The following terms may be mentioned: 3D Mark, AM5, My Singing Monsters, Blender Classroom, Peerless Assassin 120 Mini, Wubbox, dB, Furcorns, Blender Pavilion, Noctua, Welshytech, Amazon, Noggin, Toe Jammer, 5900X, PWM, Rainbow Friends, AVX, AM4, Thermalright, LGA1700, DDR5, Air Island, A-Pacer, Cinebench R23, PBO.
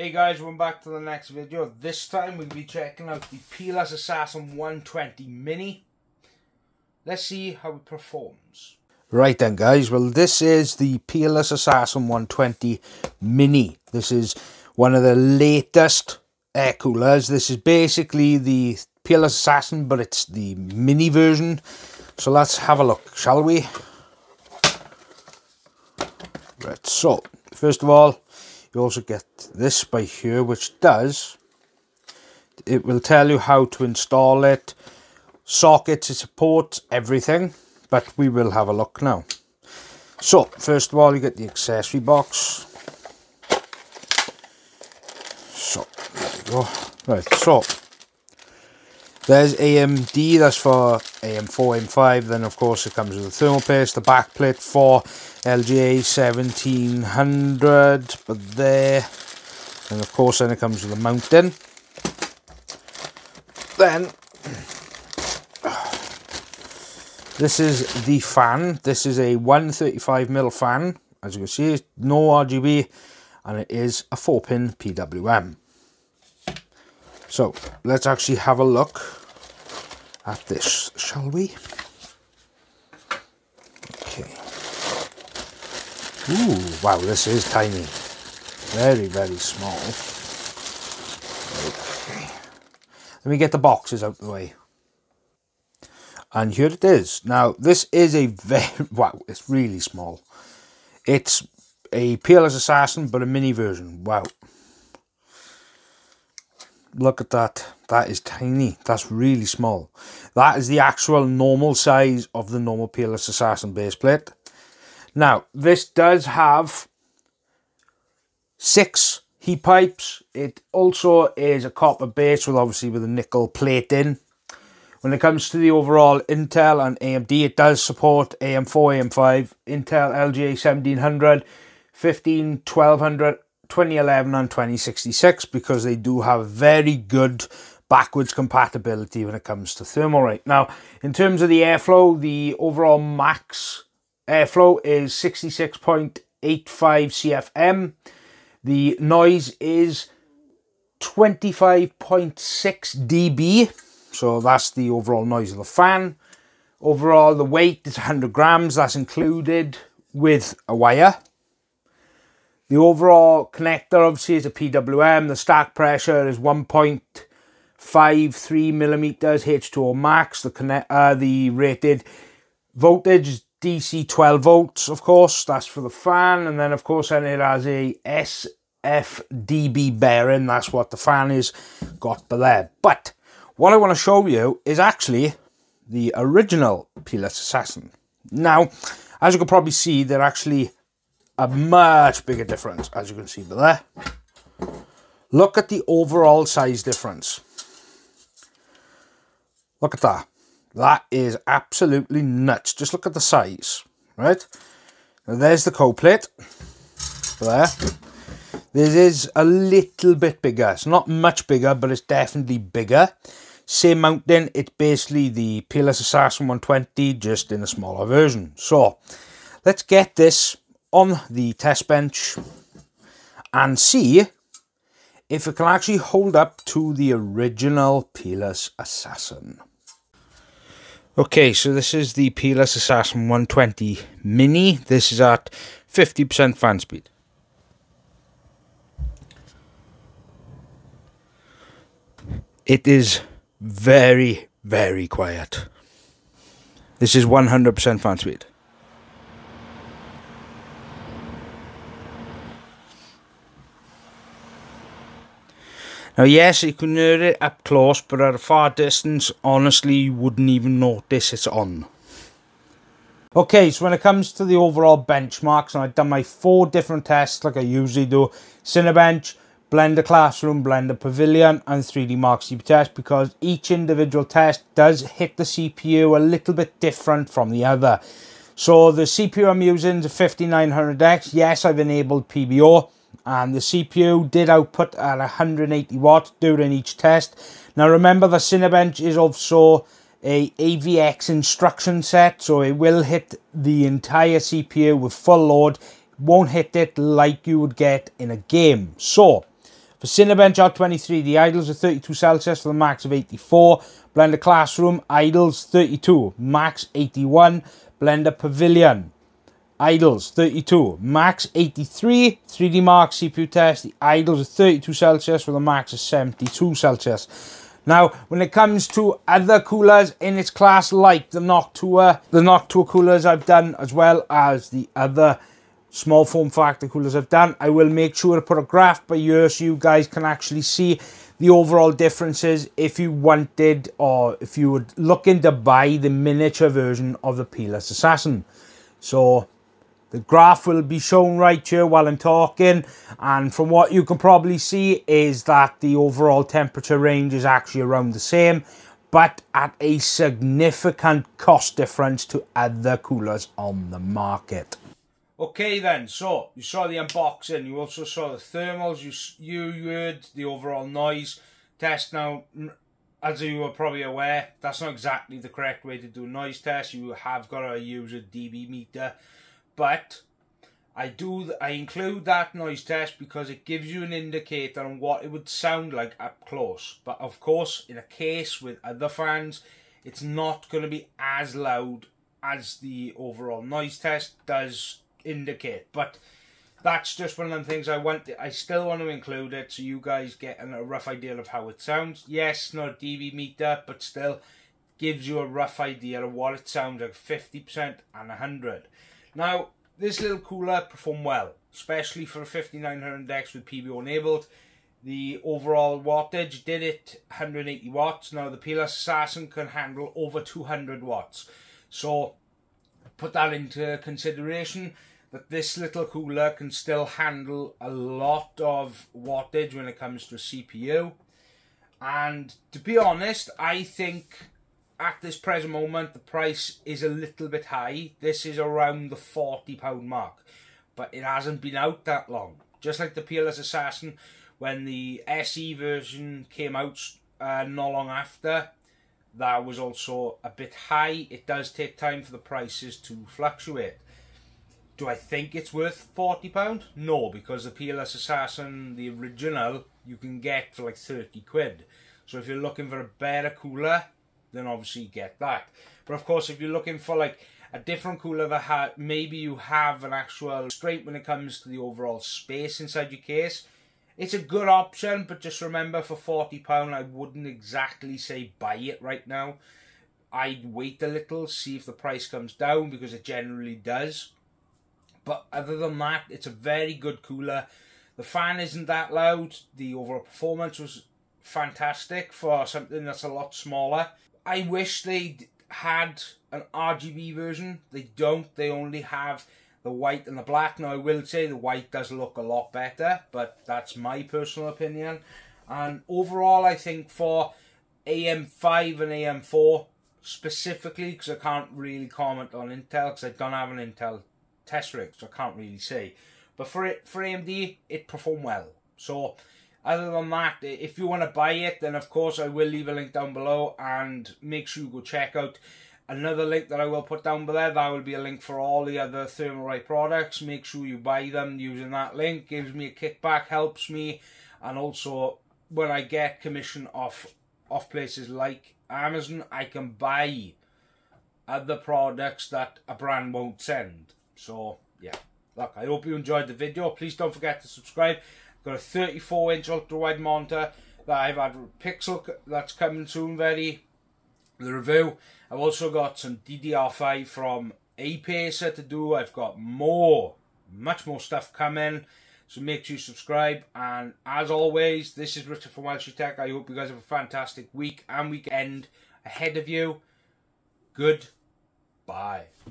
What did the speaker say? Hey guys, welcome back to the next video. This time we'll be checking out the Peerless Assassin 120 Mini. Let's see how it performs. Right then guys, well this is the Peerless Assassin 120 Mini. This is one of the latest air coolers. This is basically the Peerless Assassin, but it's the mini version. So let's have a look, shall we? Right, so first of all, you also get this by here, which does, it will tell you how to install it, sockets, it supports everything, but we will have a look now. So first of all, you get the accessory box. So there we go. Right, so there's AMD, that's for AM4, AM5, then of course it comes with the thermal paste, the backplate for LGA1700, but there, and of course then it comes with the mounting. Then, this is the fan, this is a 135mm fan, as you can see, it's no RGB, and it is a 4-pin PWM. So let's actually have a look at this, shall we? Okay. Ooh, wow, this is tiny. Very, very small. Okay. Let me get the boxes out of the way. And here it is. Now, this is a very, wow, it's really small. It's a Peerless Assassin, but a mini version. Wow. Look at that. That is tiny. That's really small. That is the actual normal size of the normal Peerless Assassin base plate. Now, this does have 6 heat pipes. It also is a copper base with obviously with a nickel plate in. When it comes to the overall Intel and AMD, it does support AM4, AM5, Intel, LGA1700, 15, 1200, 2011 and 2066, because they do have very good backwards compatibility when it comes to Thermalright. Now, in terms of the airflow, the overall max airflow is 66.85 CFM. The noise is 25.6 dB. So that's the overall noise of the fan. Overall, the weight is 100 grams. That's included with a wire. The overall connector obviously is a PWM. The stack pressure is 1.53 millimeters H2O max. The rated voltage is DC 12 volts, of course. That's for the fan, and then of course, then it has a SFDB bearing. That's what the fan is got there. But what I want to show you is actually the original Peerless Assassin. Now, as you can probably see, they're actually a much bigger difference, as you can see there. Look at the overall size difference. Look at that. That is absolutely nuts. Just look at the size, right? Now there's the coplate there. This is a little bit bigger. It's not much bigger, but it's definitely bigger. Same mounting. It's basically the Peerless Assassin 120, just in a smaller version. So let's get this on the test bench and see if it can actually hold up to the original Peerless Assassin. Okay, so this is the Peerless Assassin 120 Mini. This is at 50% fan speed. It is very, very quiet. This is 100% fan speed. Now yes, you can hear it up close, but at a far distance, honestly, you wouldn't even notice it's on. Okay, so when it comes to the overall benchmarks, and I've done my 4 different tests like I usually do, Cinebench, Blender Classroom, Blender Pavilion, and 3D Mark CPU test, because each individual test does hit the CPU a little bit different from the other. So the CPU I'm using is a 5900X, yes, I've enabled PBO. And the CPU did output at 180 watts during each test. Now remember, the Cinebench is also a AVX instruction set, so it will hit the entire CPU with full load. It won't hit it like you would get in a game. So For Cinebench R23, the idles are 32 Celsius for the max of 84. Blender Classroom, idles 32, max 81. Blender Pavilion, idles 32, max 83. 3D Mark CPU test, the idles are 32 Celsius with a max of 72 Celsius. Now, when it comes to other coolers in its class, like the Noctua coolers I've done, as well as the other small form factor coolers I've done, I will make sure to put a graph by year so you guys can actually see the overall differences if you wanted, or if you were looking to buy the miniature version of the Peerless Assassin. So the graph will be shown right here while I'm talking, and from what you can probably see is that the overall temperature range is actually around the same, but at a significant cost difference to other coolers on the market. Okay then, so you saw the unboxing, you also saw the thermals, you heard the overall noise test. Now, as you are probably aware, that's not exactly the correct way to do a noise test. You have got to use a dB meter, but I include that noise test because it gives you an indicator on what it would sound like up close. But of course, in a case with other fans, it's not going to be as loud as the overall noise test does indicate, but that's just one of them things I still want to include it so you guys get a rough idea of how it sounds. Yes, not a dB meter, but still gives you a rough idea of what it sounds like, 50% and 100. Now, this little cooler performed well, especially for a 5900X with PBO enabled. The overall wattage did it 180 watts. Now, the Peerless Assassin can handle over 200 watts. So, put that into consideration, that this little cooler can still handle a lot of wattage when it comes to a CPU. And to be honest, I think at this present moment the price is a little bit high. This is around the £40 mark, but it hasn't been out that long. Just like the Peerless Assassin, when the SE version came out not long after, that was also a bit high. It does take time for the prices to fluctuate. Do I think it's worth £40? No, because the Peerless Assassin, the original, you can get for like 30 quid. So if you're looking for a better cooler, then obviously get that. But of course, if you're looking for like a different cooler that maybe you have an actual constraint when it comes to the overall space inside your case, it's a good option, but just remember, for £40, I wouldn't exactly say buy it right now. I'd wait a little, see if the price comes down, because it generally does. But other than that, it's a very good cooler. The fan isn't that loud. The overall performance was fantastic for something that's a lot smaller. I wish they had an RGB version. They don't. They only have the white and the black. Now, I will say the white does look a lot better, but that's my personal opinion. And overall, I think for AM5 and AM4 specifically, because I can't really comment on Intel, because I don't have an Intel test rig, so I can't really say. But for AMD, it performed well. So other than that, if you want to buy it, then of course I will leave a link down below, and make sure you go check out another link that I will put down below. That will be a link for all the other Thermalright products. Make sure you buy them using that link. Gives me a kickback, helps me, and also when I get commission off places like Amazon, I can buy other products that a brand won't send. So yeah, look, I hope you enjoyed the video. Please don't forget to subscribe. I've got a 34-inch ultra-wide monitor that I've had with Pixel that's coming soon, the review. I've also got some DDR5 from A-Pacer to do. I've got much more stuff coming, so make sure you subscribe. And as always, this is Richard from Welshytech. I hope you guys have a fantastic week and weekend ahead of you. Goodbye.